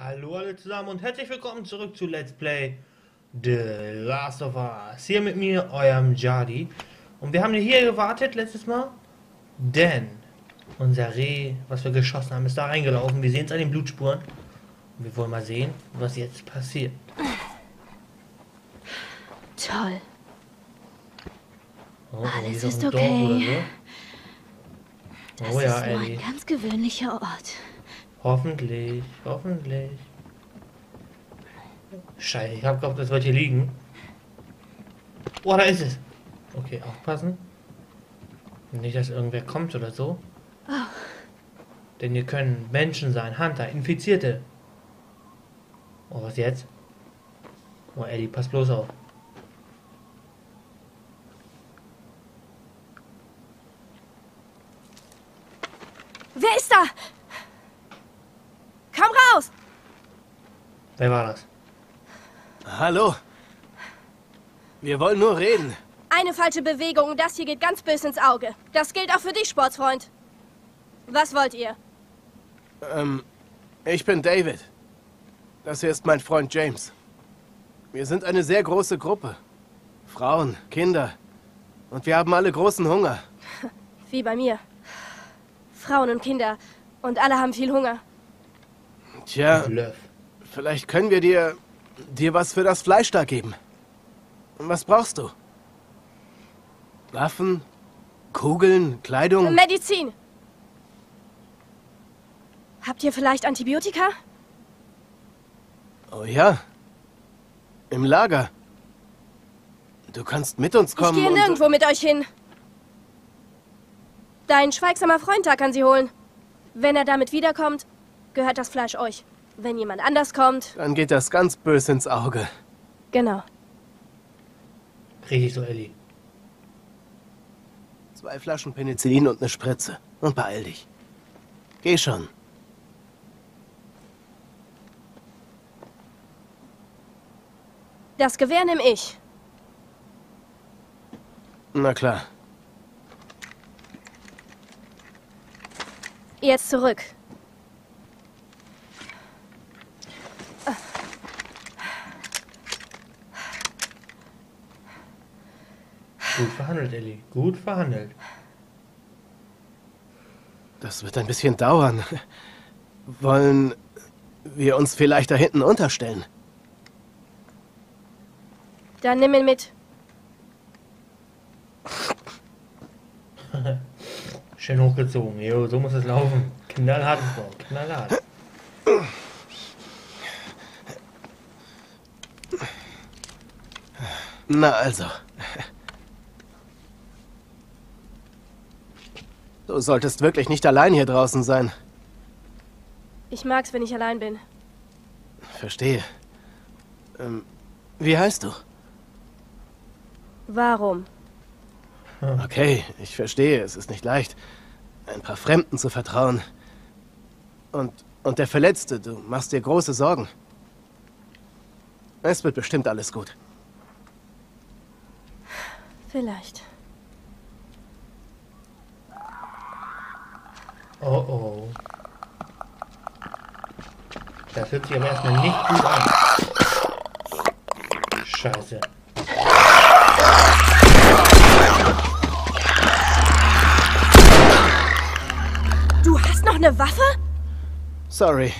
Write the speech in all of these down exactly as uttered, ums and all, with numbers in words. Hallo alle zusammen und herzlich willkommen zurück zu Let's Play The Last of Us. Hier mit mir, eurem Jadi. Und wir haben hier gewartet letztes Mal, denn unser Reh, was wir geschossen haben, ist da reingelaufen. Wir sehen es an den Blutspuren. Und wir wollen mal sehen, was jetzt passiert. Toll. Oh, oh, alles ist okay. So. Das oh, ja, ist nur ein ganz gewöhnlicher Ort. Hoffentlich, hoffentlich. Scheiße, ich hab gehofft, das wird hier liegen. Oh, da ist es. Okay, aufpassen. Nicht, dass irgendwer kommt oder so. Oh. Denn hier können Menschen sein, Hunter, Infizierte. Oh, was jetzt? Oh, Ellie, pass bloß auf. Wer ist da? Komm raus! Wer war das? Hallo. Wir wollen nur reden. Eine falsche Bewegung und das hier geht ganz böse ins Auge. Das gilt auch für dich, Sportsfreund. Was wollt ihr? Ähm, ich bin David. Das hier ist mein Freund James. Wir sind eine sehr große Gruppe. Frauen, Kinder. Und wir haben alle großen Hunger. Wie bei mir. Frauen und Kinder. Und alle haben viel Hunger. Tja, vielleicht können wir dir, dir was für das Fleisch da geben. Und was brauchst du? Waffen, Kugeln, Kleidung? Medizin. Habt ihr vielleicht Antibiotika? Oh ja. Im Lager. Du kannst mit uns kommen. Ich gehe nirgendwo mit euch hin. Dein schweigsamer Freund da kann sie holen. Wenn er damit wiederkommt, gehört das Fleisch euch. Wenn jemand anders kommt... Dann geht das ganz böse ins Auge. Genau. Richtig so, Ellie. Zwei Flaschen Penicillin und eine Spritze. Und beeil dich. Geh schon. Das Gewehr nehme ich. Na klar. Jetzt zurück. Gut verhandelt, Ellie. Gut verhandelt. Das wird ein bisschen dauern. Wollen wir uns vielleicht da hinten unterstellen? Dann nimm ihn mit. Schön hochgezogen. Jo, so muss es laufen. Knallhart, Frau. Knallhart. Na also. Du solltest wirklich nicht allein hier draußen sein. Ich mag's, wenn ich allein bin. Verstehe. Ähm, wie heißt du? Warum? Okay, ich verstehe. Es ist nicht leicht, ein paar Fremden zu vertrauen. Und, und der Verletzte, du machst dir große Sorgen. Es wird bestimmt alles gut. Vielleicht. Oh oh. Das hört sich aber erstmal nicht gut an. Scheiße. Du hast noch eine Waffe? Sorry.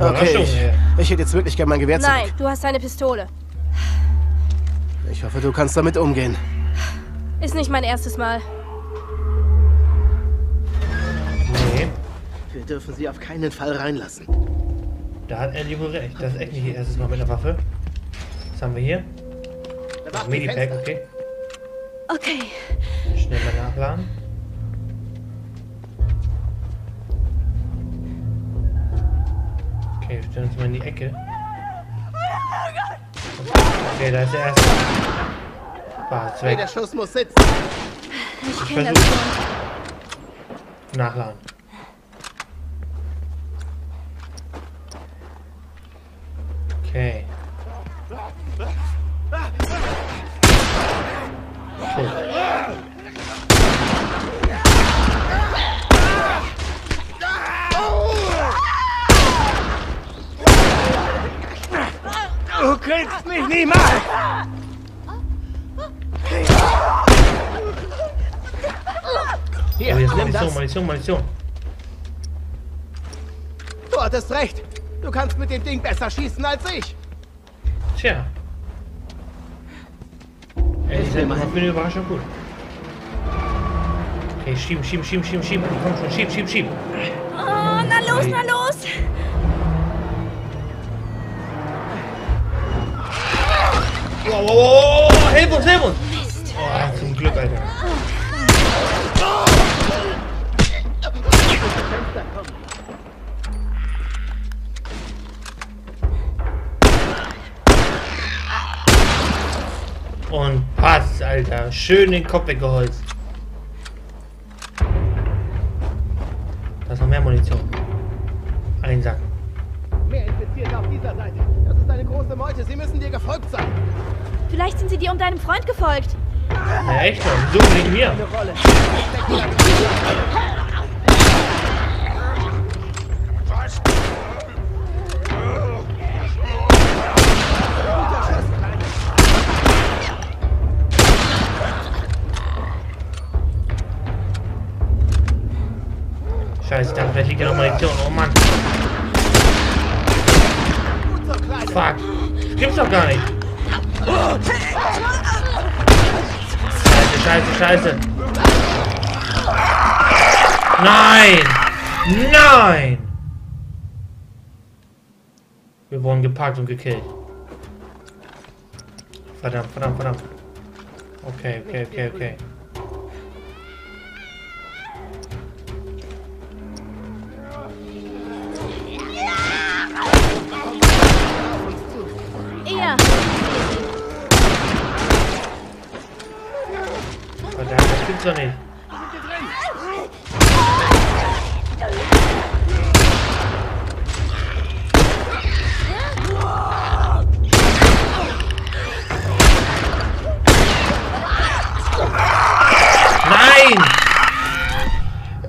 Okay, ich, ich hätte jetzt wirklich gerne mein Gewehr zurück. Nein, du hast eine Pistole. Ich hoffe, du kannst damit umgehen. Ist nicht mein erstes Mal. Wir dürfen sie auf keinen Fall reinlassen. Da hat Ellie wohl recht. Das ist echt nicht ihr erstes Mal mit einer Waffe. Was haben wir hier? Das Medipack, okay. Okay. Schnell mal nachladen. Okay, wir stellen uns mal in die Ecke. Okay, da ist der erste. War es weg. Der Schuss muss sitzen. Ich kenne das schon. Nachladen. Okay. Cool. Du kriegst mich niemals! Hier, oh, jetzt nimm das. Munition, Munition. Du hattest recht. Du kannst mit dem Ding besser schießen als ich. Tja. Ey, ich bin eine Überraschung gut. Okay, schieben, schieben, schieben, schieben, schieben. Komm schon, schieb, schieb, schieb. Oh, na los, na los. Wow, wow, wow, wow. Hilf uns, hilf uns. Oh, zum Glück, Alter. Und pass, Alter. Schön den Kopf weggeholzt. Da ist noch mehr Munition. Einen Sack. Mehr Infizierte auf dieser Seite. Das ist eine große Meute. Sie müssen dir gefolgt sein. Vielleicht sind sie dir und deinem Freund gefolgt. Ja, echt? So, nicht mir. Scheiße, dann vielleicht liegt ja noch Munition. Oh Mann. Fuck. Das gibt's doch gar nicht. Scheiße, scheiße, scheiße. Nein. Nein. Wir wurden gepackt und gekillt. Verdammt, verdammt, verdammt. Okay, okay, okay, okay. Nicht. Nein!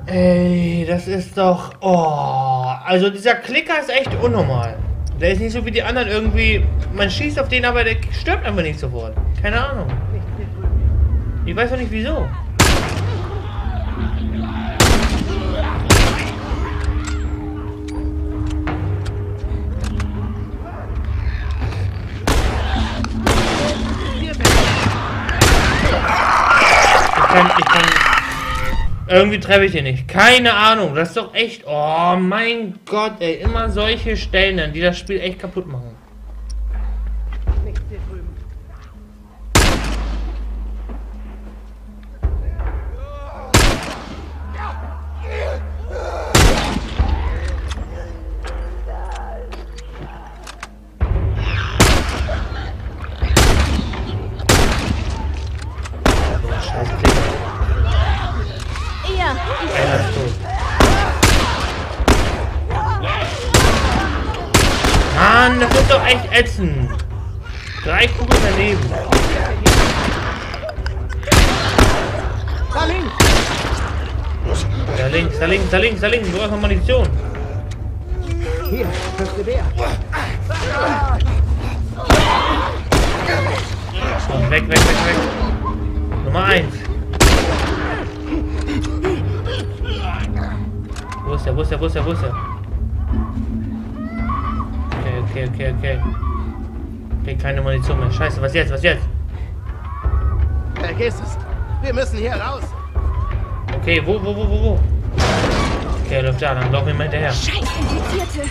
Ey, das ist doch... Oh, also dieser Klicker ist echt unnormal. Der ist nicht so wie die anderen irgendwie... Man schießt auf den, aber der stirbt einfach nicht sofort. Keine Ahnung. Ich weiß auch nicht wieso. Irgendwie treffe ich den nicht. Keine Ahnung. Das ist doch echt... Oh mein Gott, ey. Immer solche Stellen, die das Spiel echt kaputt machen. Ätzen. Drei Kugeln daneben. Da links. Da links, da links, da links, da links. Du brauchst noch Munition. Hier, das ist der. Und weg, weg, weg, weg. Nummer eins. Wo ist der, wo ist der, wo ist der, wo ist der? Okay, okay, okay. Okay, keine Munition mehr. Scheiße, was jetzt? Was jetzt? Vergiss es. Wir müssen hier raus. Okay, wo, wo, wo, wo, wo? Okay, läuft da, dann laufen wir mal hinterher. Scheiße, Infizierte.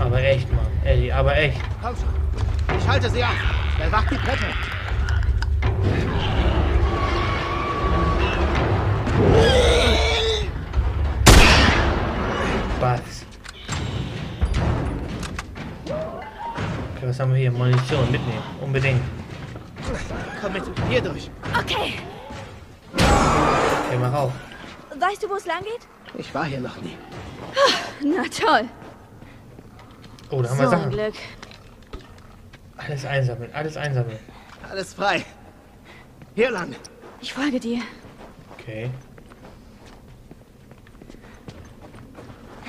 Aber echt, Mann. Ellie, aber echt. Komm schon. Ich halte sie auf. Wer wacht die Treppe? Was? Was haben wir hier? Munition mitnehmen. Unbedingt. Komm mit. Hier durch. Okay. Okay, mach auf. Weißt du, wo es lang geht? Ich war hier noch nie. Na toll. Oh, da haben so wir Sachen. Glück. Alles einsammeln. Alles einsammeln. Alles frei. Hier lang. Ich folge dir. Okay.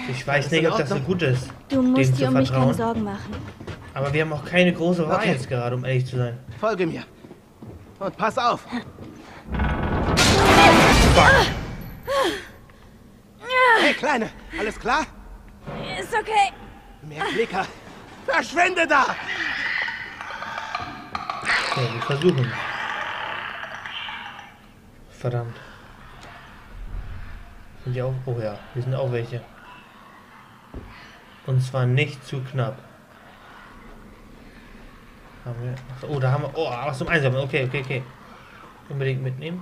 Ich weiß nicht, ob das so gut ist. Du musst dir um mich keine Sorgen machen. Aber wir haben auch keine große Wahl okay. jetzt gerade, um ehrlich zu sein. Folge mir. Und pass auf. Fuck. Hey, Kleine, alles klar? Ist okay. Mehr Klicker. Verschwinde da! Okay, wir versuchen. Verdammt. Sind die auch? Oh ja, wir sind auch welche. Und zwar nicht zu knapp. Haben wir. Ach, oh, da haben wir. Oh, was zum Einsammeln. Okay, okay, okay. Unbedingt mitnehmen.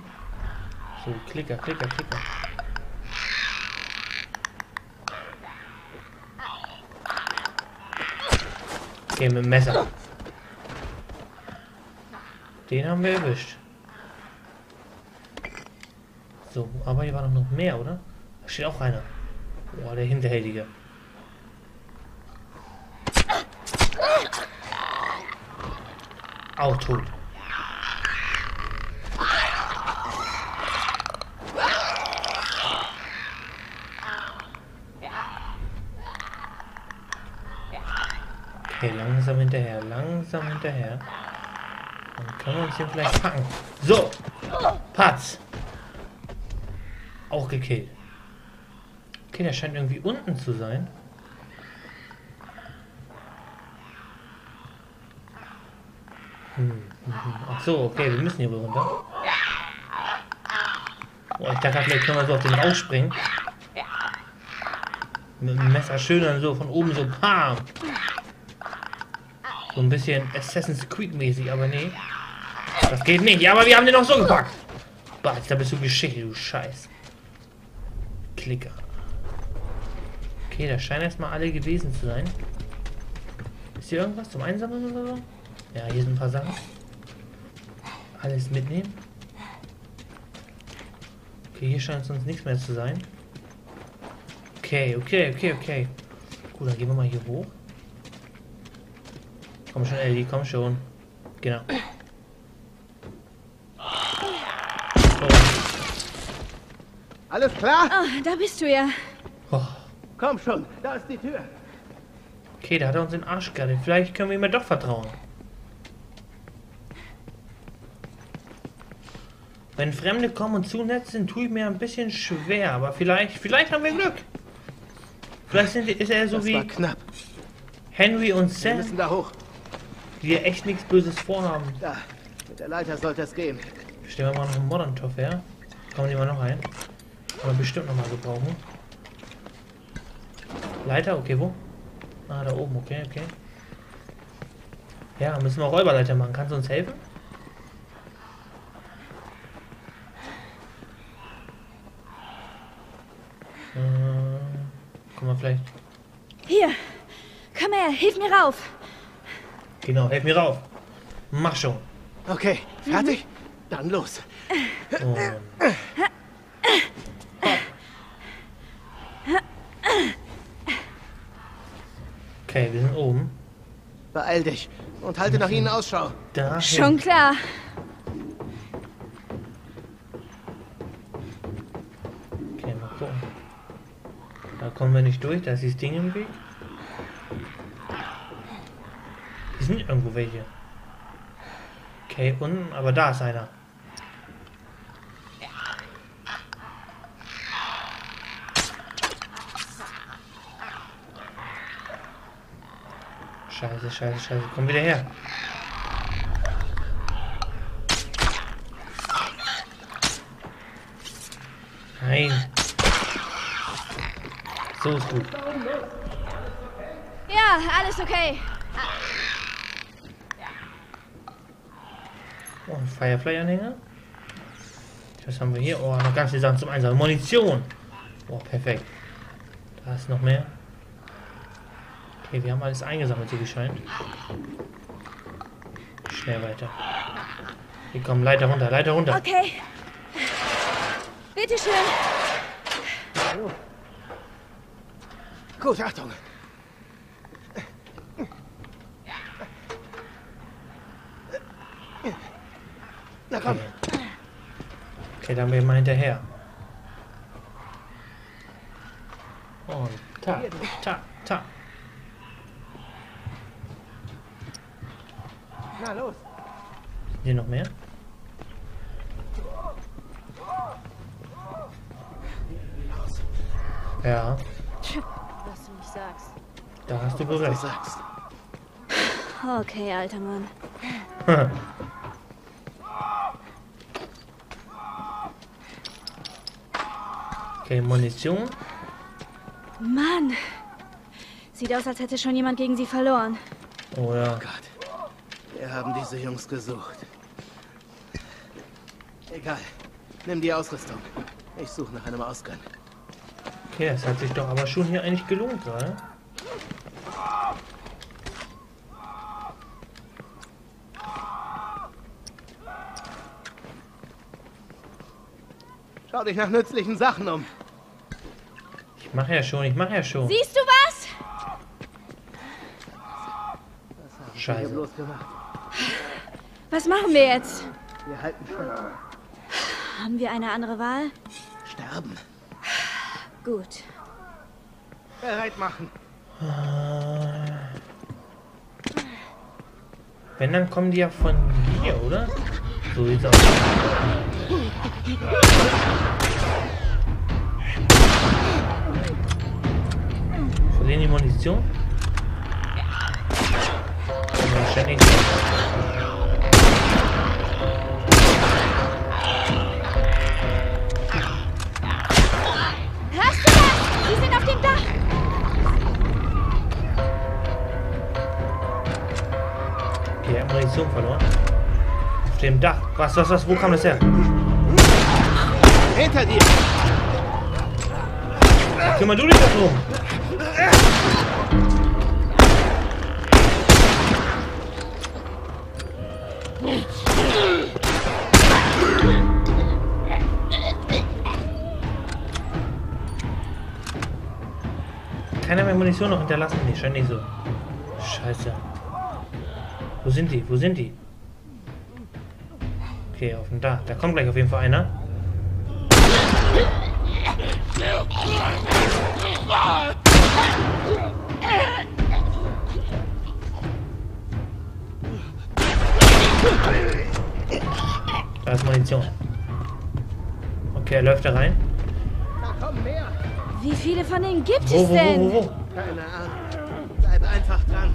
So, Klicker, Klicker, Klicker. Okay, mit dem Messer. Den haben wir erwischt. So, aber hier war doch noch mehr, oder? Da steht auch einer. Boah, der Hinterhältige. Auch tot. Okay, langsam hinterher, langsam hinterher. Dann können wir uns hier vielleicht packen. So, Patz. Auch gekillt. Okay, der scheint irgendwie unten zu sein. Hm. Ach so, okay, wir müssen hier runter. Oh, ich dachte, vielleicht können wir so auf den Rauch springen. Mit dem Messer schön dann so von oben so pam. So ein bisschen Assassin's Creed mäßig, aber nee. Das geht nicht. Ja, aber wir haben den auch so gepackt. Bah, da bist du Geschichte, du Scheiß. Klicker. Okay, da scheinen erstmal alle gewesen zu sein. Ist hier irgendwas zum Einsammeln oder so? Ja, hier sind ein paar Sachen. Alles mitnehmen. Okay, hier scheint sonst nichts mehr zu sein. Okay, okay, okay, okay. Gut, dann gehen wir mal hier hoch. Komm schon, Ellie, komm schon. Genau. So. Alles klar? Oh, da bist du ja. Oh. Komm schon, da ist die Tür. Okay, da hat er uns den Arsch gerettet. Vielleicht können wir ihm ja doch vertrauen. Wenn Fremde kommen und zu nett sind, tue ich mir ein bisschen schwer. Aber vielleicht, vielleicht haben wir Glück. Vielleicht sind, ist er so das wie war knapp. Henry und Seth. Wir müssen da hoch. Die wir echt nichts Böses vorhaben. Da, mit der Leiter sollte es gehen. Stellen wir mal noch einen Modern-Topf her. Kommen die mal noch ein. Oder bestimmt nochmal gebrauchen. Leiter, okay, wo? Ah, da oben, okay, okay. Ja, müssen wir Räuberleiter machen. Kannst du uns helfen? Äh, guck mal, vielleicht. Hier, komm her, hilf mir rauf. Genau, helf mir rauf. Mach schon. Okay, fertig? Mhm. Dann los. Und. Okay, wir sind oben. Beeil dich und halte nach ihnen Ausschau. Dahin. Schon klar. Okay, mal gucken. Da kommen wir nicht durch, da ist dieses Ding im Weg. Sind irgendwo welche. Okay, unten, aber da ist einer. Scheiße, scheiße, scheiße. Komm wieder her. Nein. So ist gut. Ja, alles okay. Oh, ein Firefly-Anhänger. Was haben wir hier? Oh, noch ganz viele Sachen zum Einsatz. Munition. Oh, perfekt. Da ist noch mehr. Okay, wir haben alles eingesammelt, so gescheint. Schnell weiter. Hier kommen, Leiter runter, Leiter runter. Okay. Bitte schön. Oh. Gut, Achtung. Na komm. Okay, okay, dann bin ich mal hinterher. Und ta, ta, ta. Na los. Hier noch mehr? Ja. Was du mich sagst. Da hast du wohl recht. Okay, alter Mann. Okay, Munition. Mann! Sieht aus, als hätte schon jemand gegen sie verloren. Oh ja. Oh Gott. Wir haben diese Jungs gesucht. Egal. Nimm die Ausrüstung. Ich suche nach einem Ausgang. Okay, es hat sich doch aber schon hier eigentlich gelohnt gerade. Schau dich nach nützlichen Sachen um. Ich mache ja schon, ich mache ja schon. Siehst du was? Was Scheiße. Bloß gemacht? Was machen wir jetzt? Wir halten fest. Haben wir eine andere Wahl? Sterben. Gut. Bereit machen. Wenn, dann kommen die ja von hier, oder? So sieht's aus. Verlieren die Munition? Wahrscheinlich nicht. Verloren. Auf dem Dach. Was, was, was? Wo kam das her? Hinter dir! Kümmer du dich darum! Keiner mehr Munition noch hinterlassen. Die scheint nicht so. Scheiße. Wo sind die? Wo sind die? Okay, auf dem Dach. Da kommt gleich auf jeden Fall einer. Da ist Munition. Okay, er läuft da rein. Wie viele von denen gibt es denn? Keine Ahnung. Bleib einfach dran.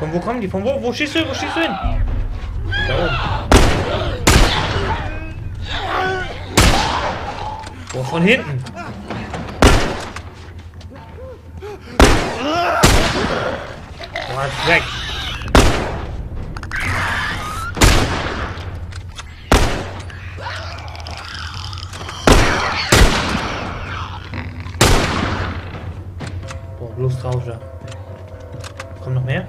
Von wo kommen die? Von wo? Wo schießt du hin? Wo schießt du hin? Da oben. Boah, von hinten. Boah, ist weg. Boah, bloß drauf da. Kommt noch mehr?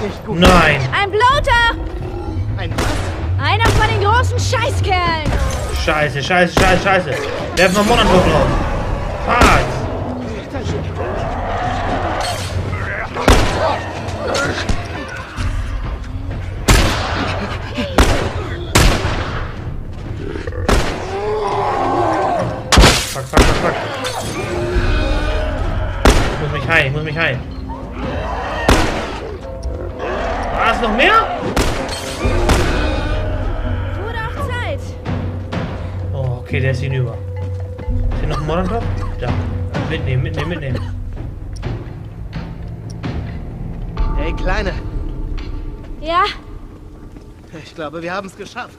Nicht gut. Nein! Ein Bloater! Ein was? Einer von den großen Scheißkerlen! Scheiße, scheiße, scheiße, scheiße! Wir haben noch einen Monat drauf! Fahrt! Fuck, fuck, fuck, fuck! Ich muss mich heilen, ich muss mich heilen! Noch mehr? Wurde auch Zeit. Oh, okay, der ist hinüber. Ist hier noch ein Molotov? Da. Mitnehmen, mitnehmen, mitnehmen. Hey, Kleine. Ja? Ich glaube, wir haben es geschafft.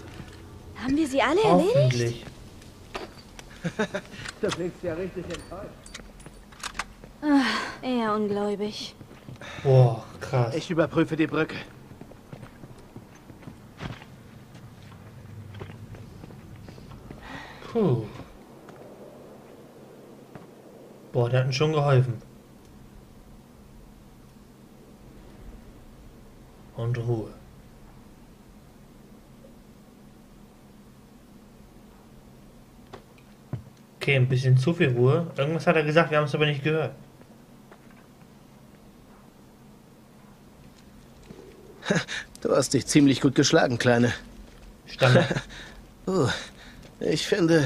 Haben wir sie alle erledigt? Das klingt ja richtig enttäuscht. Ach, eher ungläubig. Boah, krass. Ich überprüfe die Brücke. Puh. Boah, der hat uns schon geholfen. Und Ruhe. Okay, ein bisschen zu viel Ruhe. Irgendwas hat er gesagt, wir haben es aber nicht gehört. Du hast dich ziemlich gut geschlagen, Kleine. Stange. Oh. Ich finde,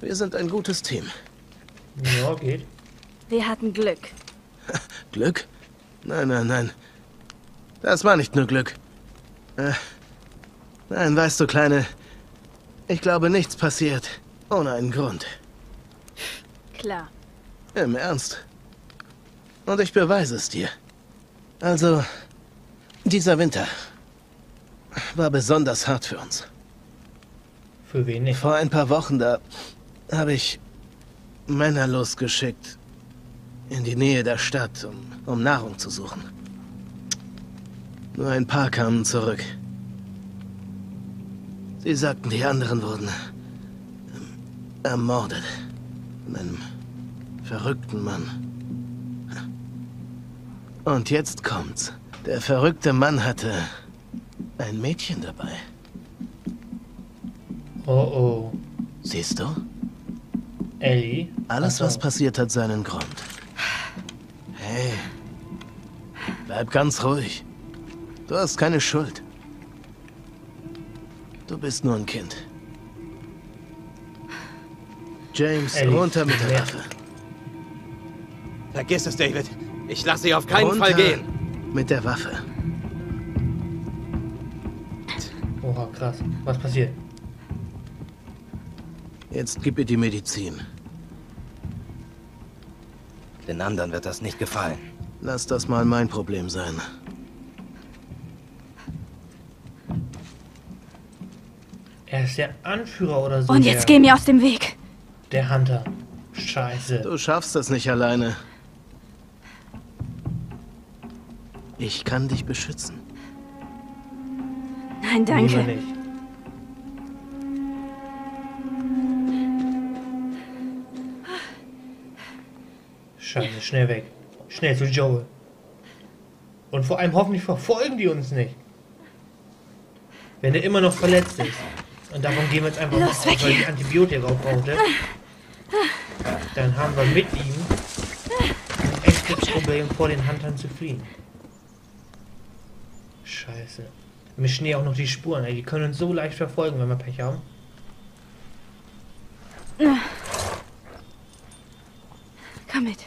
wir sind ein gutes Team. Ja, geht. Wir hatten Glück. Glück? Nein, nein, nein. Das war nicht nur Glück. Äh, nein, weißt du, Kleine, ich glaube, nichts passiert ohne einen Grund. Klar. Im Ernst. Und ich beweise es dir. Also, dieser Winter war besonders hart für uns. Für wen nicht? Vor ein paar Wochen, da habe ich Männer losgeschickt in die Nähe der Stadt, um, um Nahrung zu suchen. Nur ein paar kamen zurück. Sie sagten, die anderen wurden ermordet von einem verrückten Mann. Und jetzt kommt's. Der verrückte Mann hatte ein Mädchen dabei. Oh oh. Siehst du? Ellie? Alles, was passiert hat, seinen Grund. Hey. Bleib ganz ruhig. Du hast keine Schuld. Du bist nur ein Kind. James, Ellie, runter mit der Waffe. Vergiss es, David. Ich lasse sie auf keinen runter Fall gehen. Mit der Waffe. Oha, krass. Was passiert? Jetzt gib ihr die Medizin. Den anderen wird das nicht gefallen. Lass das mal mein Problem sein. Er ist der Anführer oder so. Und jetzt geh mir aus dem Weg. Der Hunter. Scheiße. Du schaffst das nicht alleine. Ich kann dich beschützen. Nein, danke. Lieber nicht. Scheiße, schnell weg. Schnell zu Joel. Und vor allem hoffentlich verfolgen die uns nicht. Wenn er immer noch verletzt ist. Und davon gehen wir jetzt einfach los, weg, weil die Antibiotika aufbrauchte. Dann haben wir mit ihm ein echtes Problem, vor den Huntern zu fliehen. Scheiße. Im Schnee auch noch die Spuren, ey. Die können uns so leicht verfolgen, wenn wir Pech haben. Komm mit.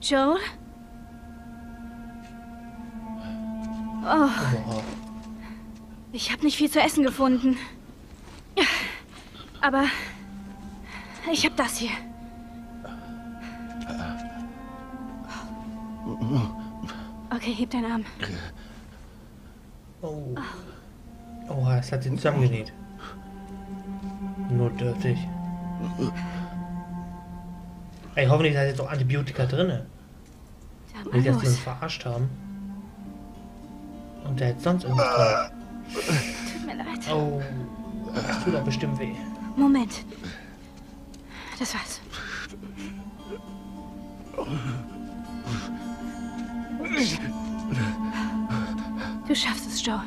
Joel? Oh. Ich habe nicht viel zu essen gefunden. Aber ich habe das hier. Okay, heb deinen Arm. Oh. Oha, es hat ihn zusammengenäht. Notdürftig. Ey, hoffentlich ist jetzt auch Antibiotika drin. Will das uns verarscht haben? Und der hat sonst irgendwas drauf. Tut mir leid. Oh, das tut doch bestimmt weh. Moment. Das war's. Du schaffst es, Joel.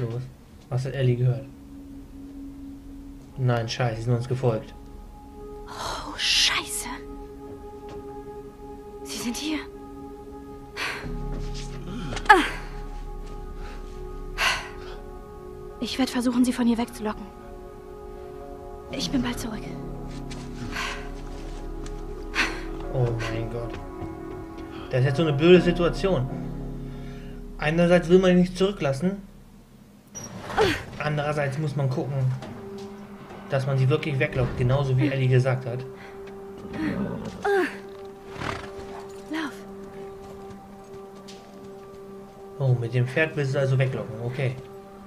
Los? Was hat Ellie gehört? Nein, scheiße, sie sind uns gefolgt. Oh, scheiße. Sie sind hier. Ich werde versuchen, sie von hier wegzulocken. Ich bin bald zurück. Oh mein Gott. Das ist jetzt so eine blöde Situation. Einerseits will man ihn nicht zurücklassen. Andererseits muss man gucken, dass man sie wirklich weglockt, genauso wie Ellie gesagt hat. Lauf. Oh, mit dem Pferd willst du also weglocken, okay.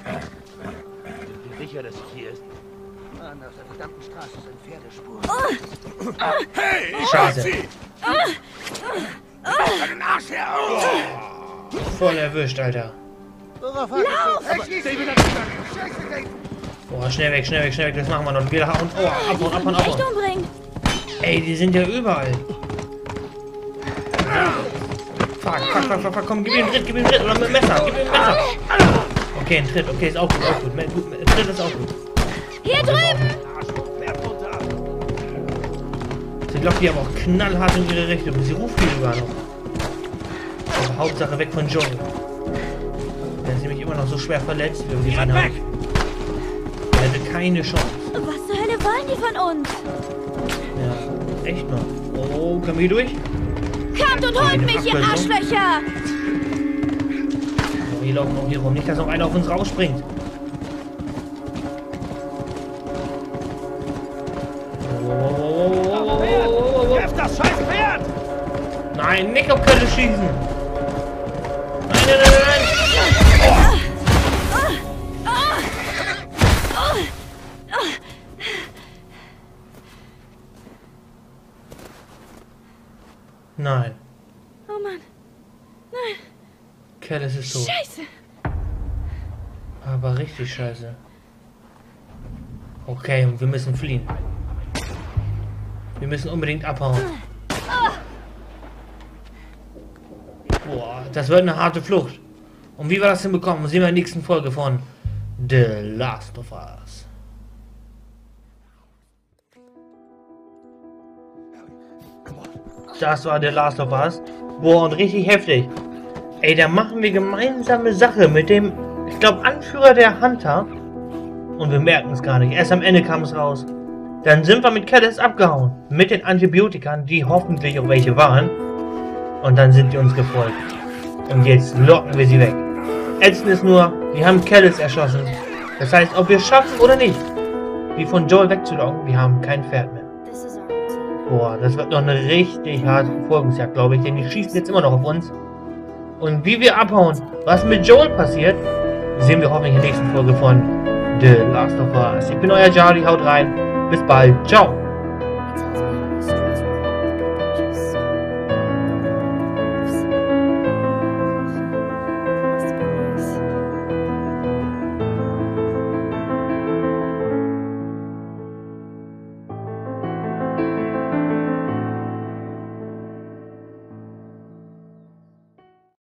Sind Sie sicher, dass es hier ist? An der verdammten Straße sind Pferdespuren. Hey, ich hab sie! Voll erwischt, Alter. Boah, schnell weg, schnell weg, schnell weg. Das machen wir noch. Geh nach unten. Oh, abhauen, abhauen, abhauen. Ey, die sind ja überall. Fuck, fuck, fuck, fuck, fuck. Komm, gib ihm einen Tritt, gib ihm einen Tritt. Oder mit dem Messer, gib ihm ein Messer. Okay, ein Tritt. Okay, ist auch gut, auch gut. Ein Tritt ist auch gut. Hier drüben! Die Glocke, die aber auch knallhart in ihre Richtung. Sie ruft die sogar noch. Also, Hauptsache weg von Joel. Er ist nämlich immer noch so schwer verletzt, wie wir gesehen haben. Er hatte keine Chance. Was zur Hölle wollen die von uns? Ja, echt noch. Oh, können wir hier durch? Kommt und holt mich, ihr Arschlöcher! So, hier laufen noch hier rum. Nicht, dass noch einer auf uns rausspringt. Nein, nicht auf Kelle schießen! Nein, nein, nein, nein! Nein. Oh Mann. Nein. Kelle ist tot. Scheiße! Aber richtig scheiße. Okay, und wir müssen fliehen. Wir müssen unbedingt abhauen. Boah, das wird eine harte Flucht. Und wie wir das hinbekommen, sehen wir in der nächsten Folge von The Last of Us. Das war The Last of Us. Boah, und richtig heftig. Ey, da machen wir gemeinsame Sache mit dem, ich glaube, Anführer der Hunter. Und wir merken es gar nicht. Erst am Ende kam es raus. Dann sind wir mit Kellis abgehauen. Mit den Antibiotikern, die hoffentlich auch welche waren. Und dann sind die uns gefolgt. Und jetzt locken wir sie weg. Ätzend ist nur, wir haben Kellis erschossen. Das heißt, ob wir es schaffen oder nicht, die von Joel wegzulocken, wir haben kein Pferd mehr. Boah, das wird noch eine richtig harte Verfolgungsjagd, glaube ich. Denn die schießen jetzt immer noch auf uns. Und wie wir abhauen, was mit Joel passiert, sehen wir hoffentlich in der nächsten Folge von The Last of Us. Ich bin euer Jadi, haut rein. Bis bald. Ciao.